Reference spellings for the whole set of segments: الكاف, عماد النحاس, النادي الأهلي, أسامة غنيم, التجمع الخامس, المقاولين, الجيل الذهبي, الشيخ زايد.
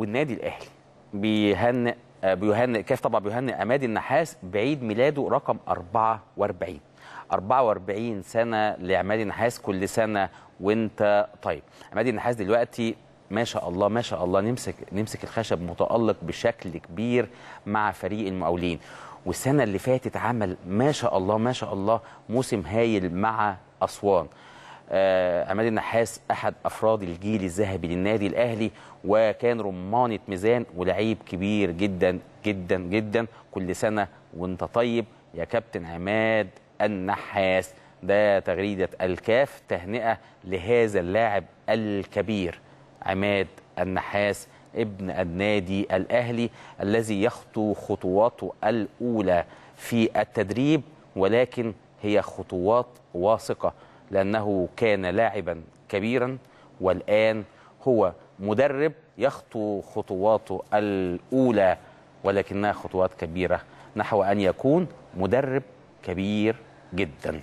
والنادي الأهلي بيهنئ الكاف طبعا، بيهنئ عماد النحاس بعيد ميلاده رقم 44. 44 سنة لعماد النحاس، كل سنة وانت طيب. عماد النحاس دلوقتي ما شاء الله ما شاء الله نمسك الخشب متألق بشكل كبير مع فريق المقاولين، والسنة اللي فاتت عمل ما شاء الله ما شاء الله موسم هايل مع أسوان. عماد النحاس أحد أفراد الجيل الذهبي للنادي الأهلي، وكان رمانة ميزان ولعيب كبير جدا جدا جدا. كل سنة وانت طيب يا كابتن عماد النحاس. ده تغريدة الكاف تهنئة لهذا اللاعب الكبير عماد النحاس ابن النادي الأهلي، الذي يخطو خطواته الأولى في التدريب، ولكن هي خطوات واثقة لأنه كان لاعبا كبيرا والآن هو مدرب يخطو خطواته الأولى، ولكنها خطوات كبيرة نحو أن يكون مدرب كبير جدا.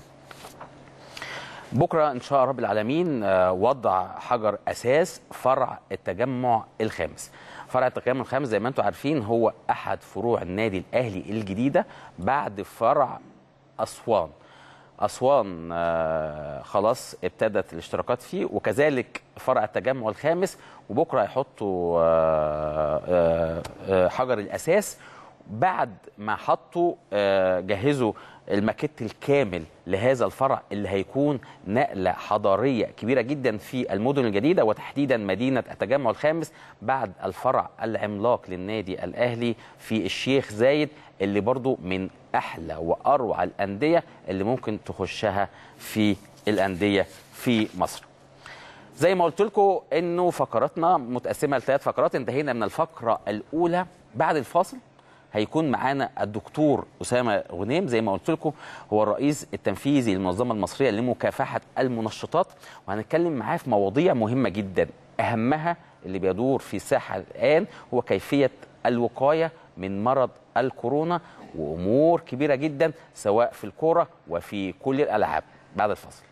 بكرة إن شاء رب العالمين وضع حجر أساس فرع التجمع الخامس. فرع التجمع الخامس زي ما أنتم عارفين هو أحد فروع النادي الأهلي الجديدة بعد فرع أسوان. أسوان خلاص ابتدت الاشتراكات فيه، وكذلك فرع التجمع الخامس، وبكرة هيحطوا حجر الأساس. بعد ما حطوا جهزوا الماكيت الكامل لهذا الفرع اللي هيكون نقلة حضارية كبيرة جدا في المدن الجديدة، وتحديدا مدينة التجمع الخامس بعد الفرع العملاق للنادي الأهلي في الشيخ زايد، اللي برضو من أحلى وأروع الأندية اللي ممكن تخشها في الأندية في مصر. زي ما قلت لكم إنه فقراتنا متقسمة لثلاث فقرات. انتهينا من الفقرة الأولى. بعد الفاصل هيكون معانا الدكتور أسامة غنيم، زي ما قلت لكم هو الرئيس التنفيذي للمنظمة المصرية لمكافحة المنشطات، وهنتكلم معاه في مواضيع مهمة جدا. أهمها اللي بيدور في الساحة الآن هو كيفية الوقاية من مرض الكورونا، وأمور كبيرة جدا سواء في الكورة وفي كل الألعاب. بعد الفاصل.